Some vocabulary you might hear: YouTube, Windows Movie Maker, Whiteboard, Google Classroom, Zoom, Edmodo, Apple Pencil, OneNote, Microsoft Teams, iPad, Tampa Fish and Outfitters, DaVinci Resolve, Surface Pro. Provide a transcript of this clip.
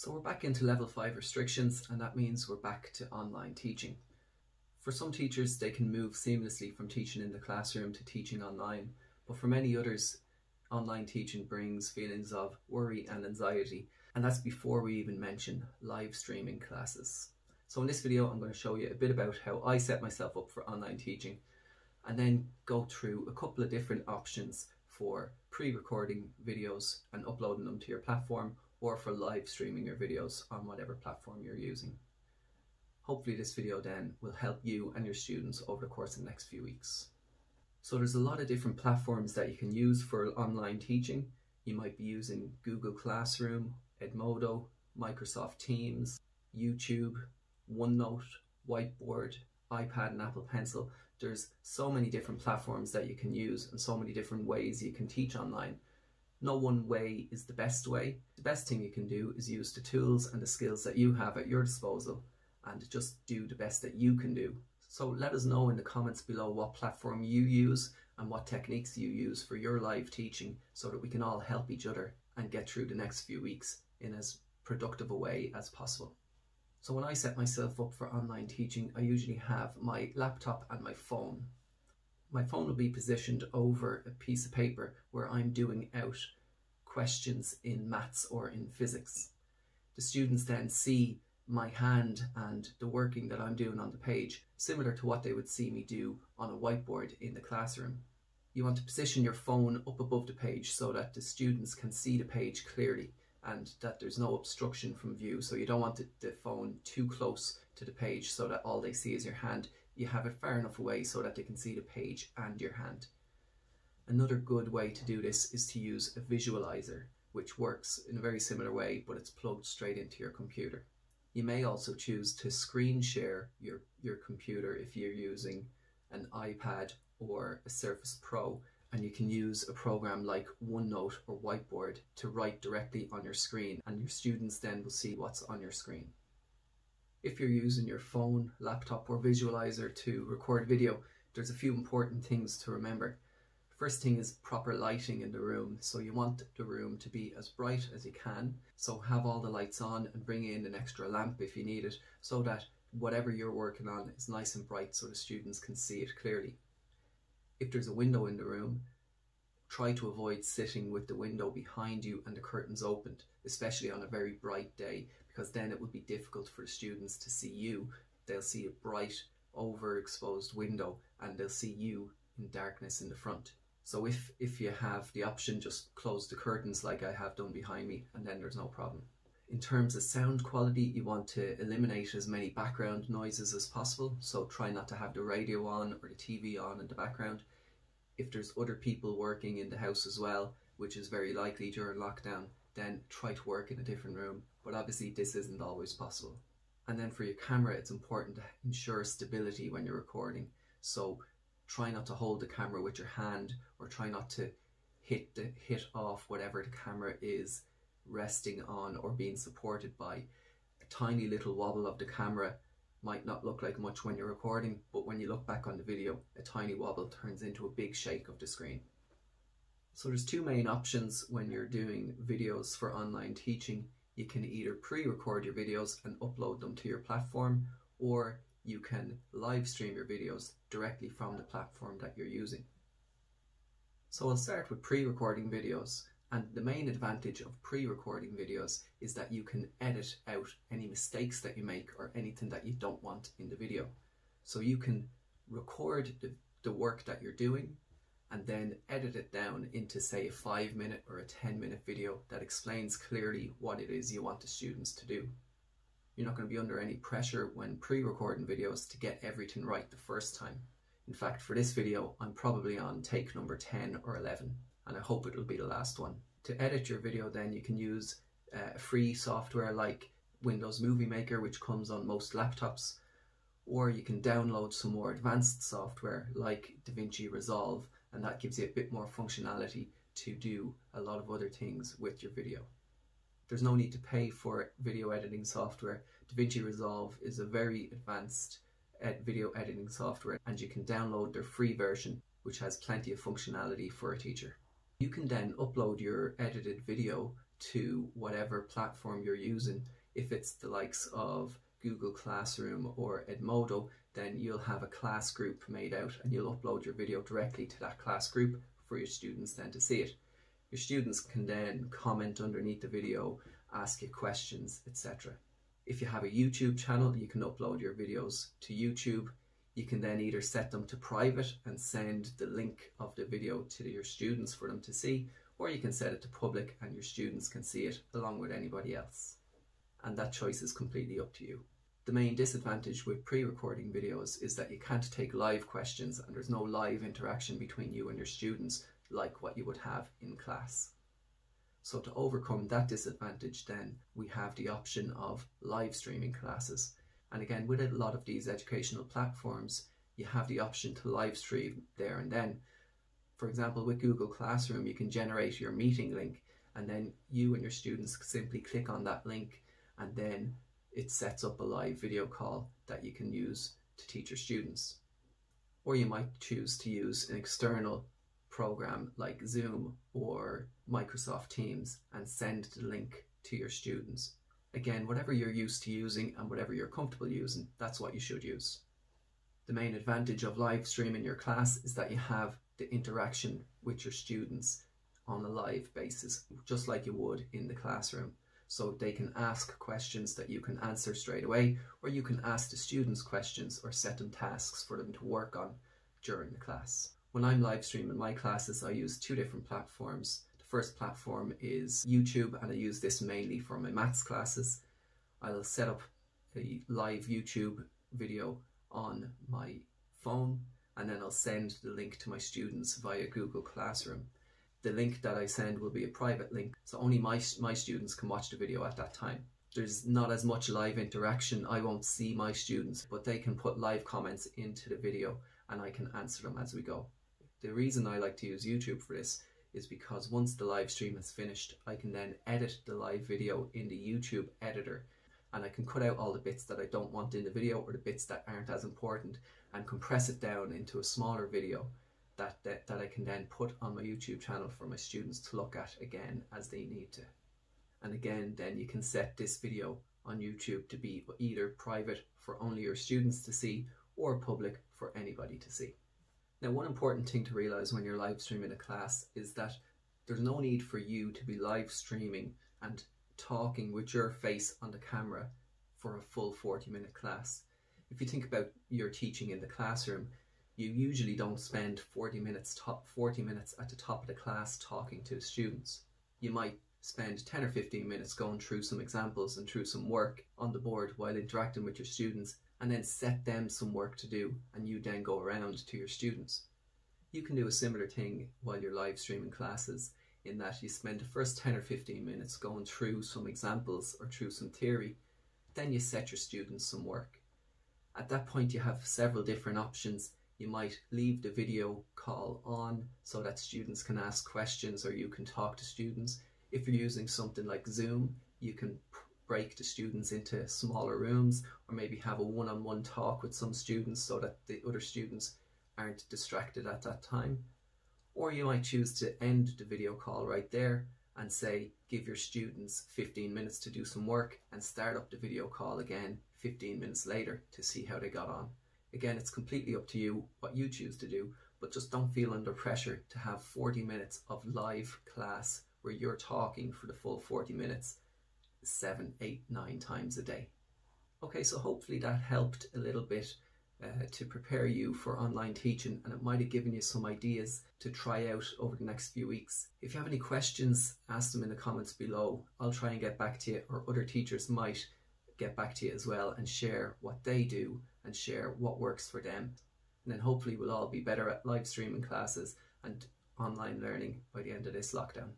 So we're back into level 5 restrictions, and that means we're back to online teaching. For some teachers, they can move seamlessly from teaching in the classroom to teaching online, but for many others, online teaching brings feelings of worry and anxiety, and that's before we even mention live streaming classes. So in this video, I'm going to show you a bit about how I set myself up for online teaching, and then go through a couple of different options for pre-recording videos and uploading them to your platform, or for live streaming your videos on whatever platform you're using. Hopefully this video then will help you and your students over the course of the next few weeks. So there's a lot of different platforms that you can use for online teaching. You might be using Google Classroom, Edmodo, Microsoft Teams, YouTube, OneNote, Whiteboard, iPad and Apple Pencil. There's so many different platforms that you can use and so many different ways you can teach online. No one way is the best way. The best thing you can do is use the tools and the skills that you have at your disposal and just do the best that you can do. So let us know in the comments below what platform you use and what techniques you use for your live teaching so that we can all help each other and get through the next few weeks in as productive a way as possible. So when I set myself up for online teaching, I usually have my laptop and my phone. My phone will be positioned over a piece of paper where I'm doing out questions in maths or in physics. The students then see my hand and the working that I'm doing on the page, similar to what they would see me do on a whiteboard in the classroom. You want to position your phone up above the page so that the students can see the page clearly and that there's no obstruction from view. So you don't want the phone too close to the page so that all they see is your hand. You have it far enough away so that they can see the page and your hand. Another good way to do this is to use a visualizer, which works in a very similar way, but it's plugged straight into your computer. You may also choose to screen share your computer if you're using an iPad or a Surface Pro, and you can use a program like OneNote or Whiteboard to write directly on your screen, and your students then will see what's on your screen. If you're using your phone, laptop or visualizer to record video, there's a few important things to remember. First thing is proper lighting in the room. So you want the room to be as bright as you can. So have all the lights on and bring in an extra lamp if you need it, so that whatever you're working on is nice and bright so the students can see it clearly. If there's a window in the room, try to avoid sitting with the window behind you and the curtains opened, especially on a very bright day, because then it would be difficult for the students to see you. They'll see a bright, overexposed window and they'll see you in darkness in the front. So if you have the option, just close the curtains like I have done behind me, and then there's no problem. In terms of sound quality, you want to eliminate as many background noises as possible. So try not to have the radio on or the TV on in the background. If there's other people working in the house as well, which is very likely during lockdown, then try to work in a different room. But obviously this isn't always possible. And then for your camera, it's important to ensure stability when you're recording. So try not to hold the camera with your hand, or try not to hit off whatever the camera is resting on or being supported by. A tiny little wobble of the camera might not look like much when you're recording, but when you look back on the video, a tiny wobble turns into a big shake of the screen. So there's two main options when you're doing videos for online teaching. You can either pre-record your videos and upload them to your platform, or you can live stream your videos directly from the platform that you're using. So I'll start with pre-recording videos. And the main advantage of pre-recording videos is that you can edit out any mistakes that you make or anything that you don't want in the video. So you can record the work that you're doing and then edit it down into, say, a 5-minute or a 10-minute video that explains clearly what it is you want the students to do. You're not going to be under any pressure when pre-recording videos to get everything right the first time. In fact, for this video, I'm probably on take number 10 or 11. And I hope it'll be the last one. To edit your video then, you can use free software like Windows Movie Maker, which comes on most laptops, or you can download some more advanced software like DaVinci Resolve, and that gives you a bit more functionality to do a lot of other things with your video. There's no need to pay for video editing software. DaVinci Resolve is a very advanced video editing software, and you can download their free version, which has plenty of functionality for a teacher. You can then upload your edited video to whatever platform you're using. If it's the likes of Google Classroom or Edmodo, then you'll have a class group made out and you'll upload your video directly to that class group for your students then to see it. Your students can then comment underneath the video, ask you questions, etc. If you have a YouTube channel, you can upload your videos to YouTube. You can then either set them to private and send the link of the video to your students for them to see, or you can set it to public and your students can see it along with anybody else. And that choice is completely up to you. The main disadvantage with pre-recording videos is that you can't take live questions and there's no live interaction between you and your students like what you would have in class. So to overcome that disadvantage then, we have the option of live streaming classes. And again, with a lot of these educational platforms, you have the option to live stream there and then. For example, with Google Classroom, you can generate your meeting link and then you and your students simply click on that link and then it sets up a live video call that you can use to teach your students. Or you might choose to use an external program like Zoom or Microsoft Teams and send the link to your students. Again, whatever you're used to using and whatever you're comfortable using, that's what you should use. The main advantage of live streaming your class is that you have the interaction with your students on a live basis, just like you would in the classroom. So they can ask questions that you can answer straight away, or you can ask the students questions or set them tasks for them to work on during the class. When I'm live streaming my classes, I use two different platforms. The first platform is YouTube, and I use this mainly for my maths classes. I'll set up a live YouTube video on my phone, and then I'll send the link to my students via Google Classroom. The link that I send will be a private link, so only my students can watch the video at that time. There's not as much live interaction. I won't see my students, but they can put live comments into the video and I can answer them as we go. The reason I like to use YouTube for this is because once the live stream is finished, I can then edit the live video in the YouTube editor and I can cut out all the bits that I don't want in the video or the bits that aren't as important and compress it down into a smaller video that I can then put on my YouTube channel for my students to look at again as they need to. And again, then you can set this video on YouTube to be either private for only your students to see or public for anybody to see. Now, one important thing to realize when you're live streaming a class is that there's no need for you to be live streaming and talking with your face on the camera for a full 40-minute class. If you think about your teaching in the classroom, you usually don't spend 40 minutes at the top of the class talking to students. You might spend 10 or 15 minutes going through some examples and through some work on the board while interacting with your students, and then set them some work to do, and you then go around to your students. You can do a similar thing while you're live streaming classes, in that you spend the first 10 or 15 minutes going through some examples or through some theory, then you set your students some work. At that point you have several different options. You might leave the video call on so that students can ask questions or you can talk to students. If you're using something like Zoom, you can break the students into smaller rooms or maybe have a one-on-one talk with some students so that the other students aren't distracted at that time. Or you might choose to end the video call right there and say, give your students 15 minutes to do some work and start up the video call again 15 minutes later to see how they got on. Again, it's completely up to you what you choose to do, but just don't feel under pressure to have 40 minutes of live class where you're talking for the full 40 minutes, 7, 8, 9 times a day. Okay, so hopefully that helped a little bit to prepare you for online teaching, and it might have given you some ideas to try out over the next few weeks. If you have any questions, ask them in the comments below. I'll try and get back to you, or other teachers might get back to you as well and share what they do and share what works for them. And then hopefully we'll all be better at live streaming classes and online learning by the end of this lockdown.